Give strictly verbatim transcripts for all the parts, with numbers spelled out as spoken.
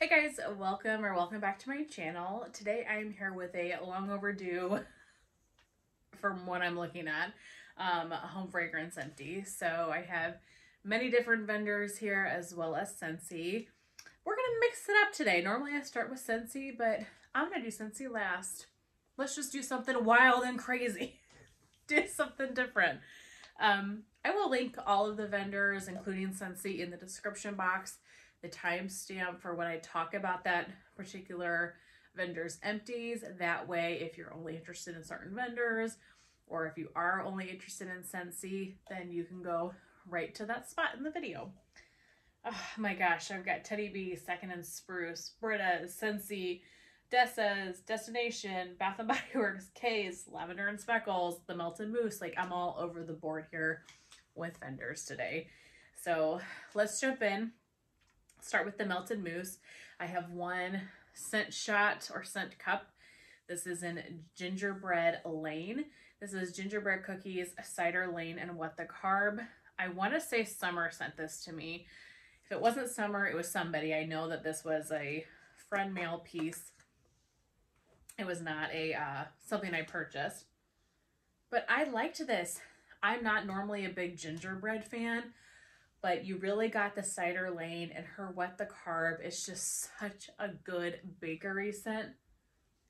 Hey guys, welcome or welcome back to my channel. Today I am here with a long overdue, from what I'm looking at, um, home fragrance empty. So I have many different vendors here as well as Scentsy. We're going to mix it up today. Normally I start with Scentsy, but I'm going to do Scentsy last. Let's just do something wild and crazy. Do something different. Um, I will link all of the vendors, including Scentsy, in the description box. The timestamp for when I talk about that particular vendor's empties. That way, if you're only interested in certain vendors, or if you are only interested in Scentsy, then you can go right to that spot in the video. Oh my gosh, I've got Teddy B, Second and Spruce, Britta's, Scentsy, Dessa's, Destination, Bath and Body Works, K's, Lavender and Speckles, The Melted Moose. Like, I'm all over the board here with vendors today. So let's jump in. Start with the Melted Moose. I have one scent shot or scent cup. This is in Gingerbread Lane. This is Gingerbread Cookies, Cider Lane, and What the Carb. I want to say Summer sent this to me. If it wasn't Summer, it was somebody. I know that this was a friend mail piece. It was not a uh, something I purchased. But I liked this. I'm not normally a big gingerbread fan, but you really got the Cider Lane and her What the Carb. It's just such a good bakery scent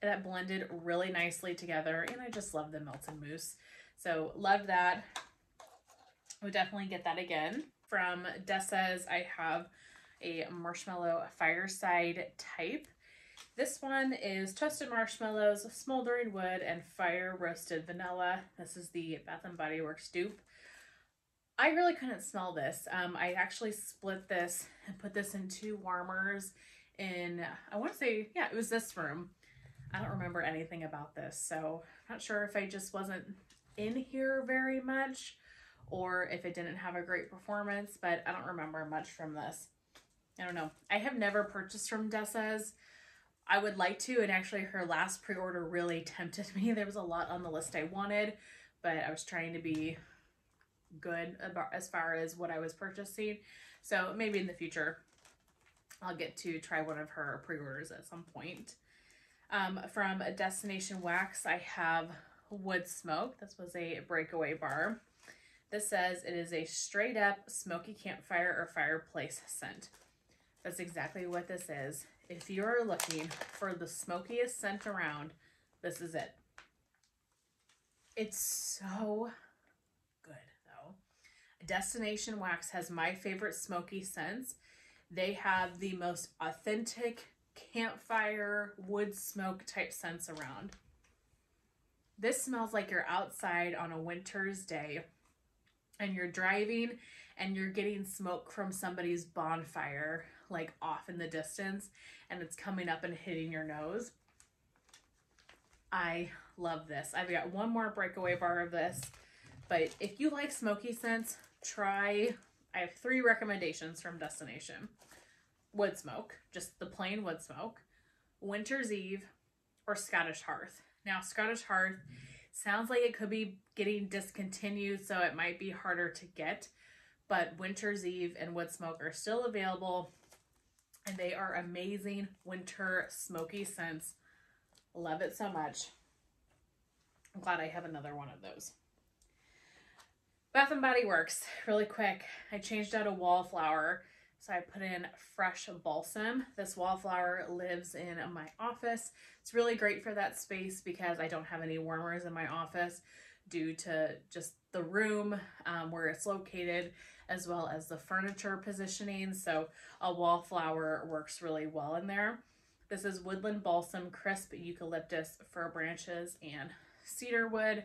that blended really nicely together. And I just love the Melted Moose. So love that. We'll definitely get that again. From Dessa's, I have a Marshmallow Fireside Type. This one is toasted marshmallows, smoldering wood, and fire roasted vanilla. This is the Bath and Body Works dupe. I really couldn't smell this. Um, I actually split this and put this in two warmers in, I want to say, yeah, it was this room. I don't remember anything about this, so I'm not sure if I just wasn't in here very much or if it didn't have a great performance, but I don't remember much from this. I don't know. I have never purchased from Dessa's. I would like to, and actually her last pre-order really tempted me. There was a lot on the list I wanted, but I was trying to be good about as far as what I was purchasing, so maybe in the future I'll get to try one of her pre-orders at some point. Um, from Destination Wax, I have Wood Smoke. This was a breakaway bar. This says it is a straight up smoky campfire or fireplace scent. That's exactly what this is. If you're looking for the smokiest scent around, this is it. It's so Destination Wax has my favorite smoky scents. They have the most authentic campfire wood smoke type scents around. This smells like you're outside on a winter's day and you're driving and you're getting smoke from somebody's bonfire, like off in the distance, and it's coming up and hitting your nose. I love this. I've got one more breakaway bar of this, but if you like smoky scents, try, I have three recommendations from Destination. Wood Smoke, just the plain Wood Smoke, Winter's Eve, or Scottish Hearth. Now, Scottish Hearth sounds like it could be getting discontinued, so it might be harder to get, but Winter's Eve and Wood Smoke are still available, and they are amazing winter smoky scents. Love it so much. I'm glad I have another one of those. Bath and Body Works, really quick. I changed out a wallflower, so I put in fresh balsam. This wallflower lives in my office. It's really great for that space because I don't have any warmers in my office due to just the room um, where it's located, as well as the furniture positioning. So a wallflower works really well in there. This is Woodland Balsam, Crisp Eucalyptus, Fir Branches, and Cedar Wood.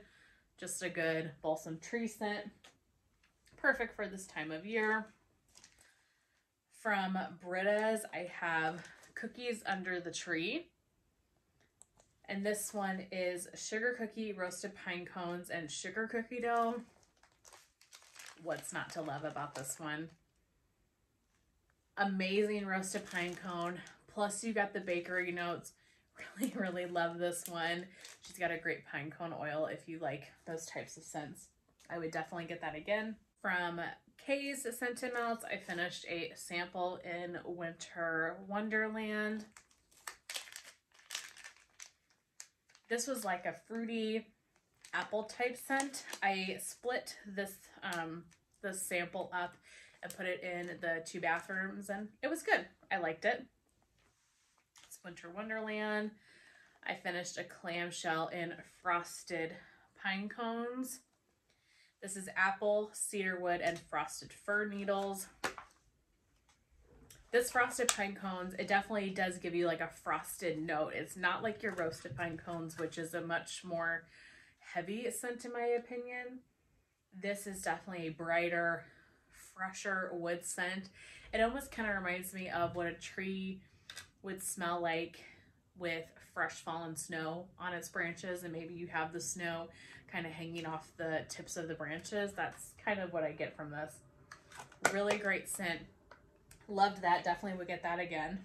Just a good balsam tree scent. Perfect for this time of year. From Britta's, I have Cookies Under the Tree. And this one is Sugar Cookie, Roasted Pine Cones, and Sugar Cookie Dough. What's not to love about this one? Amazing roasted pine cone. Plus, you got the bakery notes. Really, really love this one. She's got a great pine cone oil if you like those types of scents. I would definitely get that again. From K's Scented Melts. I finished a sample in Winter Wonderland. This was like a fruity apple type scent. I split this um, this sample up and put it in the two bathrooms, and it was good. I liked it. It's Winter Wonderland. I finished a clamshell in Frosted Pine Cones. This is apple, cedarwood, and frosted fir needles. This Frosted Pine Cones, it definitely does give you like a frosted note. It's not like your Roasted Pine Cones, which is a much more heavy scent in my opinion. This is definitely a brighter, fresher wood scent. It almost kind of reminds me of what a tree would smell like with fresh fallen snow on its branches, and maybe you have the snow kind of hanging off the tips of the branches. That's kind of what I get from this. Really great scent. Loved that. Definitely would get that again.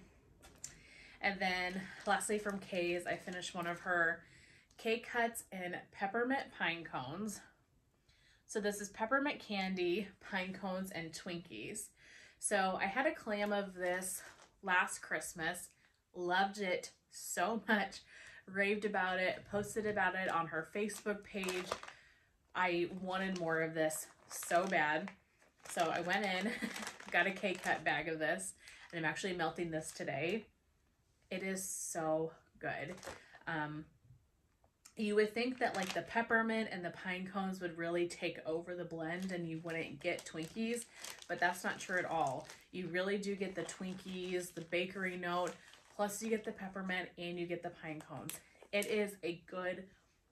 And then lastly from K's, I finished one of her K Cuts in Peppermint Pine Cones. So this is peppermint candy, pine cones, and Twinkies. So I had a clam of this last Christmas. Loved it so much, raved about it, posted about it on her Facebook page. I wanted more of this so bad. So I went in, got a K-Cut bag of this, and I'm actually melting this today. It is so good. Um, you would think that like the peppermint and the pine cones would really take over the blend and you wouldn't get Twinkies, but that's not true at all. You really do get the Twinkies, the bakery note, plus you get the peppermint and you get the pine cones. It is a good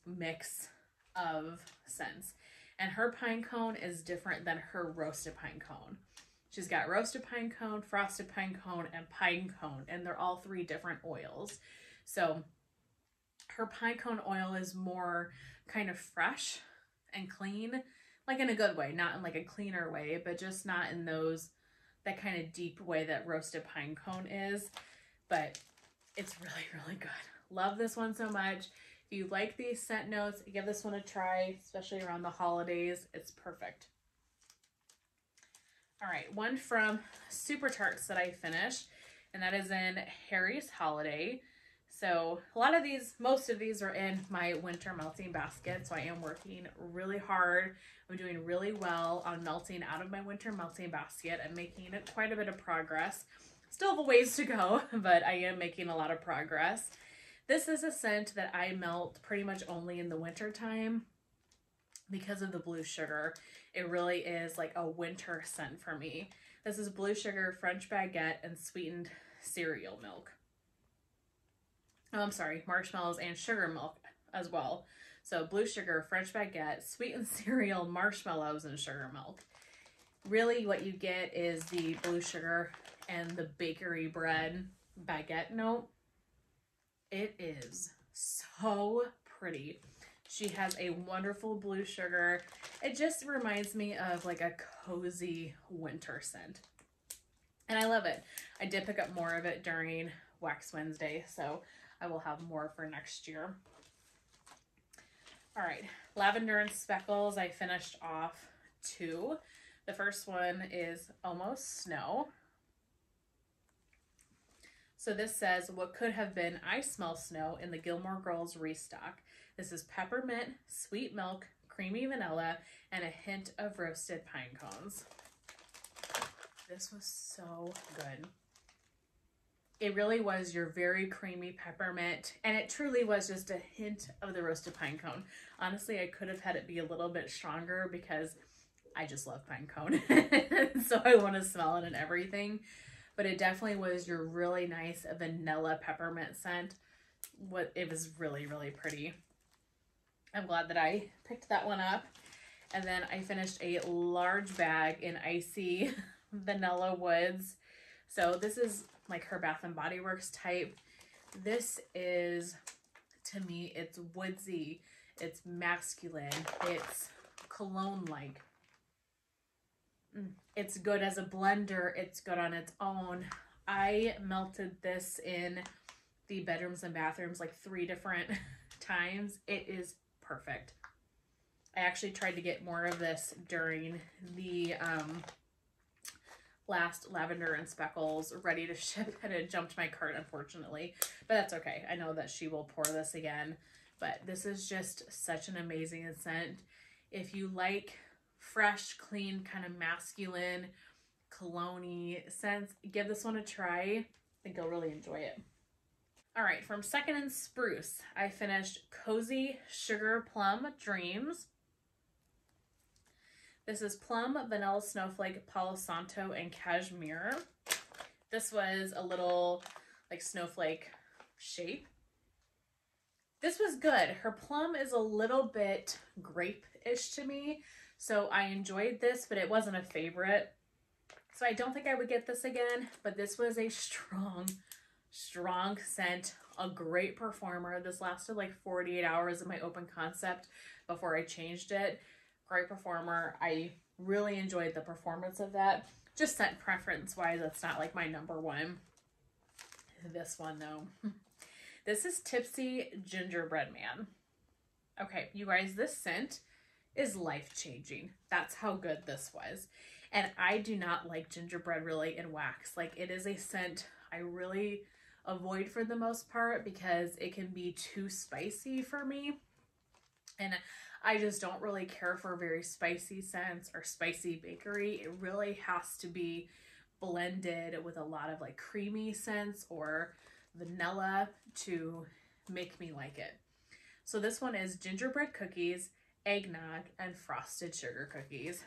mix of scents. And her pine cone is different than her roasted pine cone. She's got roasted pine cone, frosted pine cone, and pine cone. And they're all three different oils. So her pine cone oil is more kind of fresh and clean, like in a good way, not in like a cleaner way, but just not in those, that kind of deep way that roasted pine cone is. But it's really, really good. Love this one so much. If you like these scent notes, give this one a try, especially around the holidays. It's perfect. All right, one from Super Tarts that I finished, and that is in Harry's Holiday. So a lot of these, most of these are in my winter melting basket, so I am working really hard. I'm doing really well on melting out of my winter melting basket. I'm making quite a bit of progress. Still have a ways to go, but I am making a lot of progress. This is a scent that I melt pretty much only in the winter time because of the blue sugar. It really is like a winter scent for me. This is blue sugar, French baguette, and sweetened cereal milk. Oh, I'm sorry, marshmallows and sugar milk as well. So blue sugar, French baguette, sweetened cereal, marshmallows, and sugar milk. Really what you get is the blue sugar and the bakery bread baguette note. It is so pretty. She has a wonderful blue sugar. It just reminds me of like a cozy winter scent. And I love it. I did pick up more of it during Wax Wednesday, so I will have more for next year. All right, Lavender and Speckles, I finished off two. The first one is Almost Snow. So this says, what could have been I Smell Snow in the Gilmore Girls restock. This is peppermint, sweet milk, creamy vanilla, and a hint of roasted pine cones. This was so good. It really was your very creamy peppermint, and it truly was just a hint of the roasted pine cone. Honestly, I could have had it be a little bit stronger because I just love pine cone. So I want to smell it and everything. But it definitely was your really nice vanilla peppermint scent. What it was really, really pretty. I'm glad that I picked that one up. And then I finished a large bag in Icy Vanilla Woods. So this is like her Bath and Body Works type. This is, to me, it's woodsy. It's masculine. It's cologne-like. It's good as a blender. It's good on its own. I melted this in the bedrooms and bathrooms like three different times. It is perfect. I actually tried to get more of this during the um, last Lavender and Speckles ready to ship, and it jumped my cart, unfortunately. But that's okay. I know that she will pour this again. But this is just such an amazing scent. If you like fresh, clean, kind of masculine, cologne-y scents, give this one a try. I think you'll really enjoy it. All right, from Second and Spruce, I finished Cozy Sugar Plum Dreams. This is Plum, Vanilla Snowflake, Palo Santo, and Cashmere. This was a little like snowflake shape. This was good. Her plum is a little bit grape-ish to me, so I enjoyed this, but it wasn't a favorite. So I don't think I would get this again, but this was a strong, strong scent, a great performer. This lasted like forty-eight hours in my open concept before I changed it. Great performer. I really enjoyed the performance of that. Just scent preference-wise, that's not like my number one. This one, though. This is Tipsy Gingerbread Man. Okay, you guys, this scent is life-changing. That's how good this was. And I do not like gingerbread really in wax. Like, it is a scent I really avoid for the most part because it can be too spicy for me. And I just don't really care for very spicy scents or spicy bakery. It really has to be blended with a lot of like creamy scents or vanilla to make me like it. So this one is gingerbread cookies, eggnog, and frosted sugar cookies.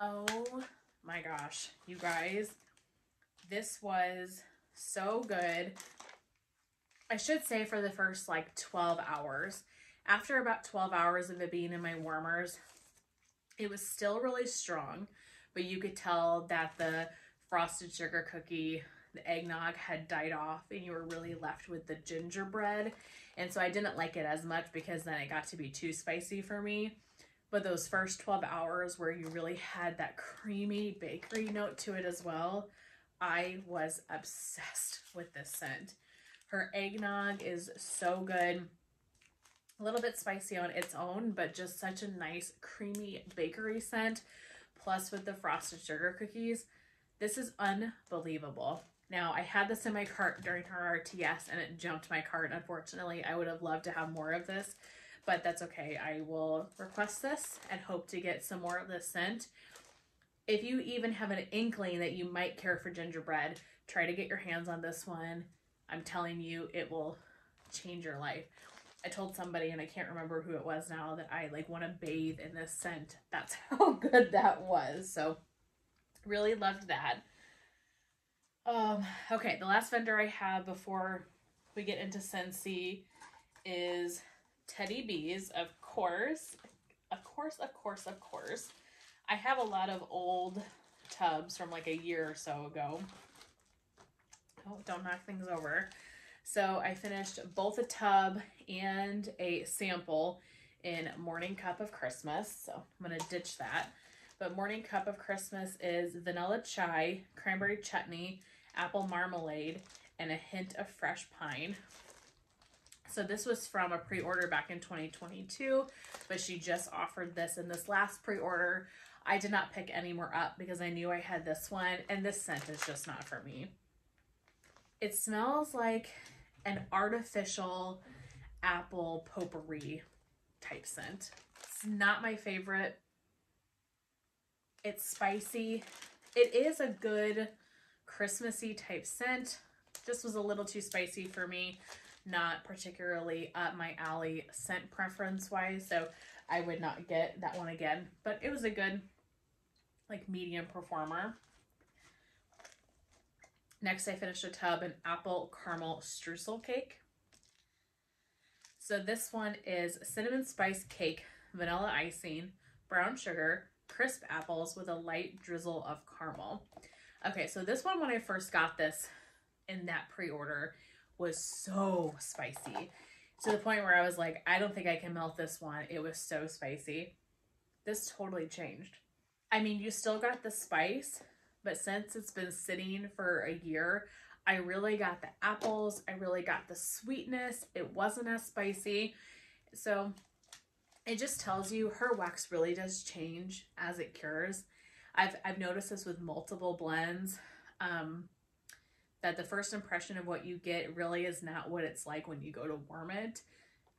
Oh my gosh, you guys, this was so good. I should say for the first like twelve hours. After about twelve hours of it being in my warmers, it was still really strong, but you could tell that the frosted sugar cookie, the eggnog had died off, and you were really left with the gingerbread. And so I didn't like it as much because then it got to be too spicy for me. But those first twelve hours where you really had that creamy bakery note to it as well, I was obsessed with this scent. Her eggnog is so good. A little bit spicy on its own, but just such a nice creamy bakery scent. Plus with the frosted sugar cookies, this is unbelievable. Now, I had this in my cart during her R T S and it jumped my cart, unfortunately. I would have loved to have more of this, but that's okay. I will request this and hope to get some more of this scent. If you even have an inkling that you might care for gingerbread, try to get your hands on this one. I'm telling you, it will change your life. I told somebody, and I can't remember who it was now, that I like want to bathe in this scent. That's how good that was. So really loved that. Um, okay, the last vendor I have before we get into Scentsy is Teddy B's, of course. Of course, of course, of course. I have a lot of old tubs from like a year or so ago. Oh, don't knock things over. So I finished both a tub and a sample in Morning Cup of Christmas. So I'm going to ditch that. But Morning Cup of Christmas is vanilla chai, cranberry chutney, apple marmalade, and a hint of fresh pine. So this was from a pre-order back in twenty twenty-two, but she just offered this in this last pre-order. I did not pick any more up because I knew I had this one, and this scent is just not for me. It smells like an artificial apple potpourri type scent. It's not my favorite. It's spicy. It is a good Christmassy type scent. This was a little too spicy for me. Not particularly up my alley scent preference wise, so I would not get that one again, but it was a good like medium performer. Next, I finished a tub in apple caramel streusel cake. So this one is cinnamon spice cake, vanilla icing, brown sugar, crisp apples with a light drizzle of caramel. Okay, so this one, when I first got this in that pre-order, was so spicy to the point where I was like, I don't think I can melt this one. It was so spicy. This totally changed. I mean, you still got the spice, but since it's been sitting for a year, I really got the apples. I really got the sweetness. It wasn't as spicy. So it just tells you her wax really does change as it cures. I've, I've noticed this with multiple blends, um, that the first impression of what you get really is not what it's like when you go to warm it,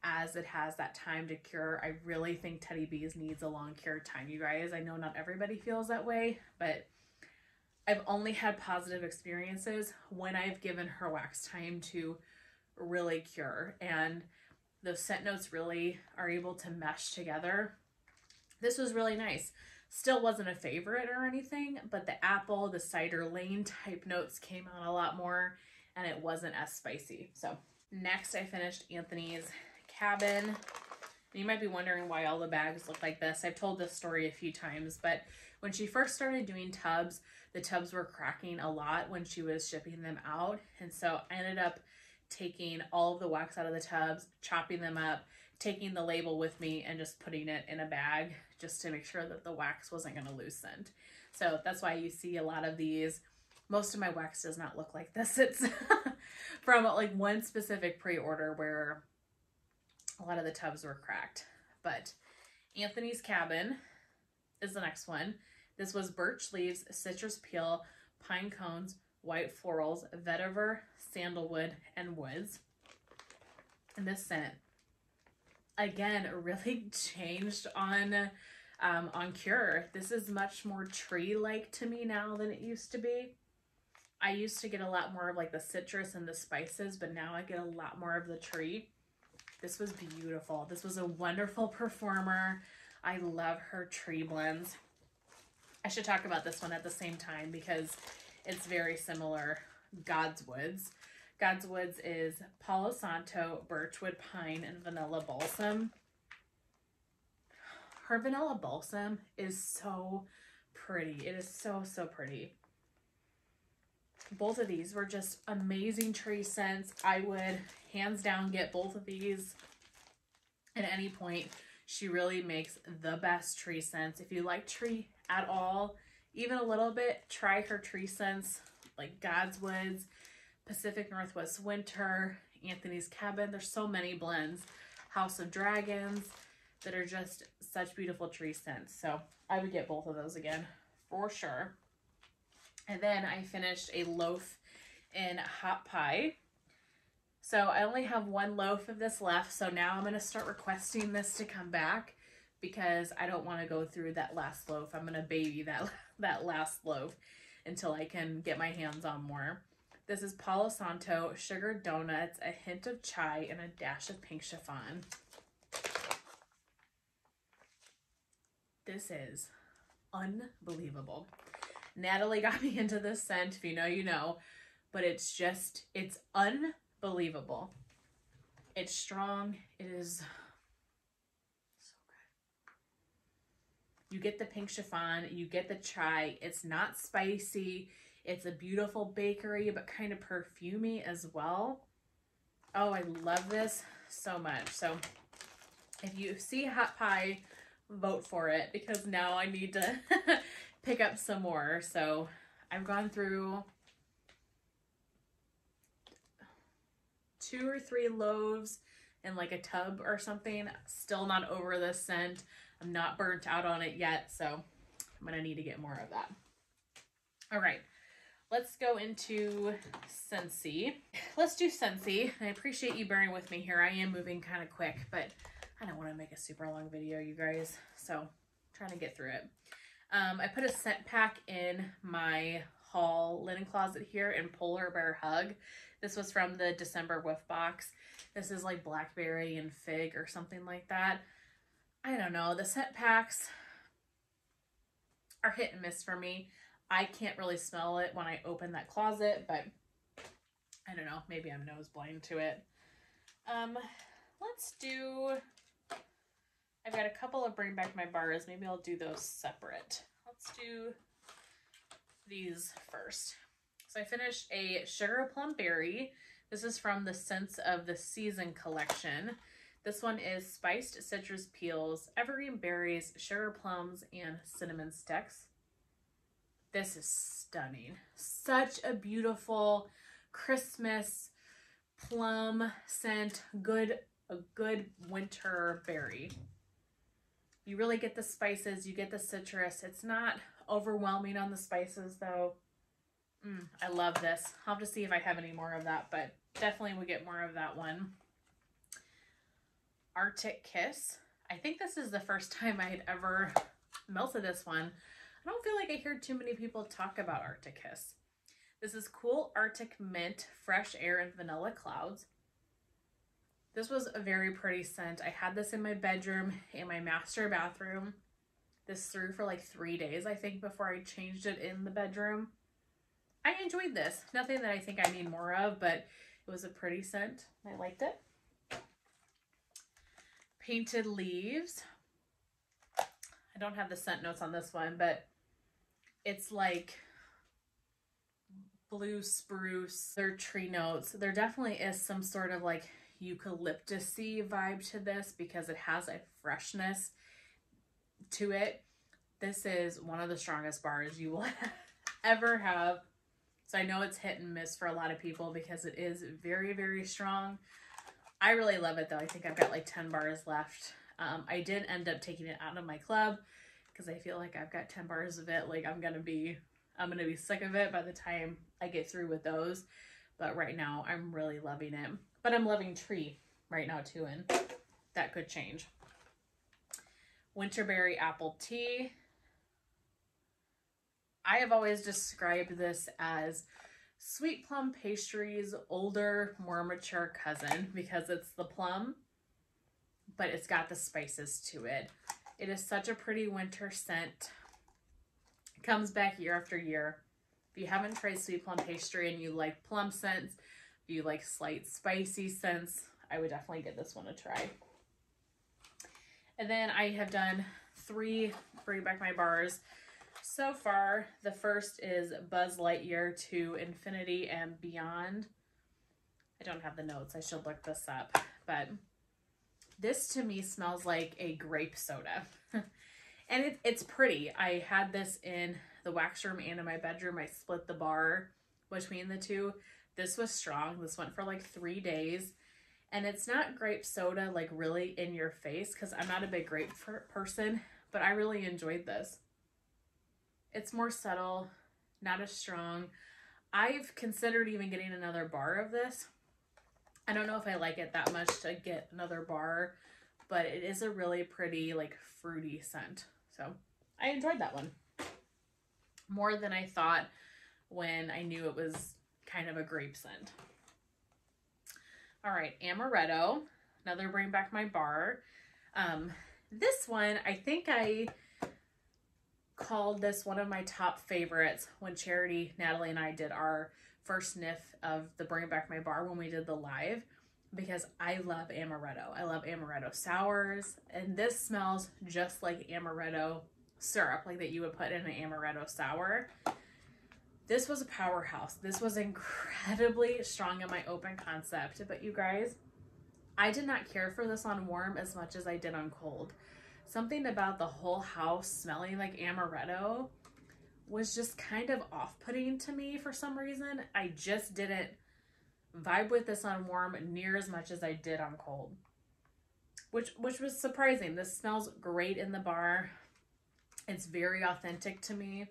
as it has that time to cure. I really think Teddy B's needs a long cure time, you guys. I know not everybody feels that way, but I've only had positive experiences when I've given her wax time to really cure, and those scent notes really are able to mesh together. This was really nice. Still wasn't a favorite or anything, but the apple, the cider lane type notes came out a lot more, and it wasn't as spicy. So next I finished Anthony's Cabin. You might be wondering why all the bags look like this. I've told this story a few times, but when she first started doing tubs, the tubs were cracking a lot when she was shipping them out. And so I ended up taking all of the wax out of the tubs, chopping them up, taking the label with me, and just putting it in a bag just to make sure that the wax wasn't going to lose scent. So that's why you see a lot of these. Most of my wax does not look like this. It's from like one specific pre-order where a lot of the tubs were cracked. But Anthony's Cabin is the next one. This was birch leaves, citrus peel, pine cones, white florals, vetiver, sandalwood, and woods. And this scent, again, really changed on, um, on cure. This is much more tree-like to me now than it used to be. I used to get a lot more of like the citrus and the spices, but now I get a lot more of the tree. This was beautiful. This was a wonderful performer. I love her tree blends. I should talk about this one at the same time because it's very similar. God's Woods. God's Woods is Palo Santo, birchwood pine, and vanilla balsam. Her vanilla balsam is so pretty. It is so, so pretty. Both of these were just amazing tree scents. I would hands down get both of these at any point. She really makes the best tree scents. If you like tree at all, even a little bit, try her tree scents like God's Woods, Pacific Northwest Winter, Anthony's Cabin. There's so many blends, House of Dragons, that are just such beautiful tree scents. So I would get both of those again for sure. And then I finished a loaf in Hot Pie. So I only have one loaf of this left. So now I'm going to start requesting this to come back, because I don't want to go through that last loaf. I'm going to baby that, that last loaf until I can get my hands on more. This is Palo Santo, sugar donuts, a hint of chai, and a dash of pink chiffon. This is unbelievable. Natalie got me into this scent. If you know, you know. But it's just, it's unbelievable. It's strong. It is... You get the pink chiffon, you get the chai. It's not spicy. It's a beautiful bakery, but kind of perfumey as well. Oh, I love this so much. So if you see Hot Pie, vote for it, because now I need to pick up some more. So I've gone through two or three loaves and like a tub or something. Still not over this scent. I'm not burnt out on it yet, so I'm going to need to get more of that. All right, let's go into Scentsy. Let's do Scentsy. I appreciate you bearing with me here. I am moving kind of quick, but I don't want to make a super long video, you guys, so I'm trying to get through it. Um, I put a scent pack in my haul linen closet here in Polar Bear Hug. This was from the December Whiff Box. This is like blackberry and fig or something like that. I don't know, the scent packs are hit and miss for me. I can't really smell it when I open that closet, but I don't know, maybe I'm nose blind to it. Um, let's do, I've got a couple of Bring Back My Bars. Maybe I'll do those separate. Let's do these first. So I finished a Sugar Plum Berry. This is from the Scents of the Season collection. This one is spiced citrus peels, evergreen berries, sugar plums, and cinnamon sticks. This is stunning. Such a beautiful Christmas plum scent. Good, a good winter berry. You really get the spices, you get the citrus. It's not overwhelming on the spices though. Mm, I love this. I'll have to see if I have any more of that, but definitely we'll get more of that one. Arctic Kiss. I think this is the first time I had ever melted this one. I don't feel like I hear too many people talk about Arctic Kiss. This is cool Arctic mint, fresh air, and vanilla clouds. This was a very pretty scent. I had this in my bedroom, in my master bathroom. This threw for like three days, I think, before I changed it in the bedroom. I enjoyed this. Nothing that I think I need more of, but it was a pretty scent. I liked it. Painted Leaves. I don't have the scent notes on this one, but it's like blue spruce. They're tree notes. There definitely is some sort of like eucalyptus-y vibe to this because it has a freshness to it. This is one of the strongest bars you will ever have. So I know it's hit and miss for a lot of people because it is very, very strong. I really love it though. I think I've got like ten bars left. Um, I did end up taking it out of my club because I feel like I've got ten bars of it. Like I'm going to be, I'm going to be sick of it by the time I get through with those. But right now I'm really loving it, but I'm loving tree right now too. And that could change. Winterberry Apple Tea. I have always described this as sweet plum pastry's older, more mature cousin because it's the plum, but it's got the spices to it. It is such a pretty winter scent. It comes back year after year. If you haven't tried sweet plum pastry and you like plum scents, if you like slight spicy scents, I would definitely give this one a try. And then I have done three, bring back my bars. So far, the first is Buzz Lightyear to Infinity and Beyond. I don't have the notes. I should look this up, but this to me smells like a grape soda and it, it's pretty. I had this in the wax room and in my bedroom. I split the bar between the two. This was strong. This went for like three days. And it's not grape soda, like really in your face, because I'm not a big grape person, but I really enjoyed this. It's more subtle, not as strong. I've considered even getting another bar of this. I don't know if I like it that much to get another bar, but it is a really pretty, like fruity scent. So I enjoyed that one more than I thought when I knew it was kind of a grape scent. All right, Amaretto, another bring back my bar. Um, this one, I think I called this one of my top favorites when Charity, Natalie, and I did our first sniff of the bring back my bar when we did the live, because I love Amaretto. I love Amaretto sours, and this smells just like Amaretto syrup, like that you would put in an Amaretto sour. This was a powerhouse. This was incredibly strong in my open concept, but you guys, I did not care for this on warm as much as I did on cold. Something about the whole house smelling like Amaretto was just kind of off-putting to me for some reason. I just didn't vibe with this on warm near as much as I did on cold, which, which was surprising. This smells great in the bar. It's very authentic to me,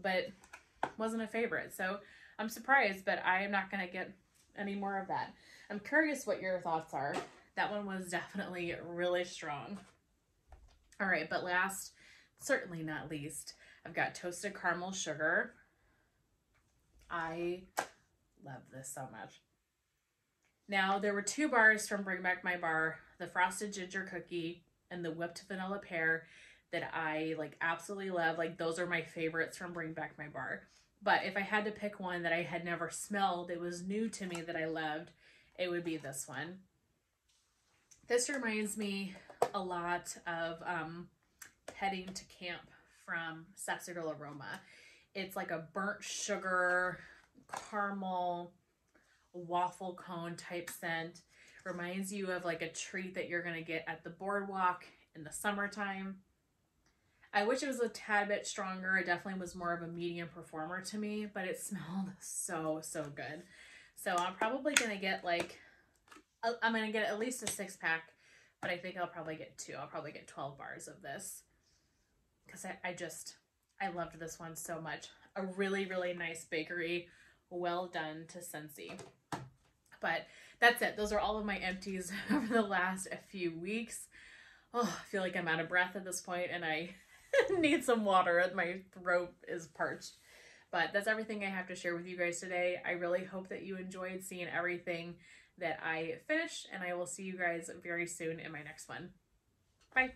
but wasn't a favorite, so I'm surprised, but I am not going to get any more of that. I'm curious what your thoughts are. That one was definitely really strong. All right, but last, certainly not least, I've got Toasted Caramel Sugar. I love this so much. Now, there were two bars from Bring Back My Bar, the Frosted Ginger Cookie and the Whipped Vanilla Pear, that I like absolutely love. Like those are my favorites from Bring Back My Bar. But if I had to pick one that I had never smelled, it was new to me that I loved, it would be this one. This reminds me a lot of um, Heading to Camp from Sapsigal Aroma. It's like a burnt sugar, caramel, waffle cone type scent. Reminds you of like a treat that you're gonna get at the boardwalk in the summertime. I wish it was a tad bit stronger. It definitely was more of a medium performer to me, but it smelled so, so good. So I'm probably going to get like, I'm going to get at least a six pack, but I think I'll probably get two. I'll probably get twelve bars of this because I, I just, I loved this one so much. A really, really nice bakery. Well done to Scentsy. But that's it. Those are all of my empties over the last few weeks. Oh, I feel like I'm out of breath at this point and I need some water. My throat is parched. But that's everything I have to share with you guys today. I really hope that you enjoyed seeing everything that I finished, and I will see you guys very soon in my next one. Bye.